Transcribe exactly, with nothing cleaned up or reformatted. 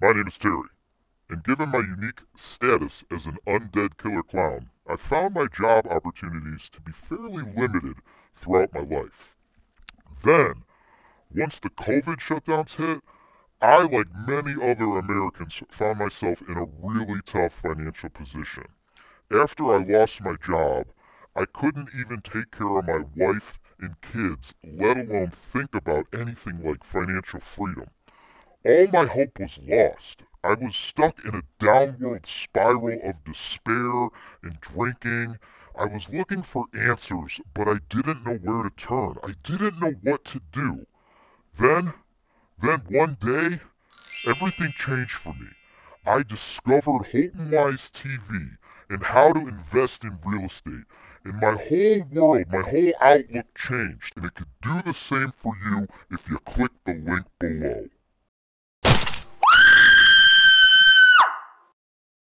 My name is Terry, and given my unique status as an undead killer clown, I found my job opportunities to be fairly limited throughout my life. Then, once the COVID shutdowns hit, I, like many other Americans, found myself in a really tough financial position. After I lost my job, I couldn't even take care of my wife and kids, let alone think about anything like financial freedom. All my hope was lost. I was stuck in a downward spiral of despair and drinking. I was looking for answers, but I didn't know where to turn. I didn't know what to do. Then, then one day, everything changed for me. I discovered Holton Wise T V and how to invest in real estate. And my whole world, my whole outlook changed. And it could do the same for you if you click the link below.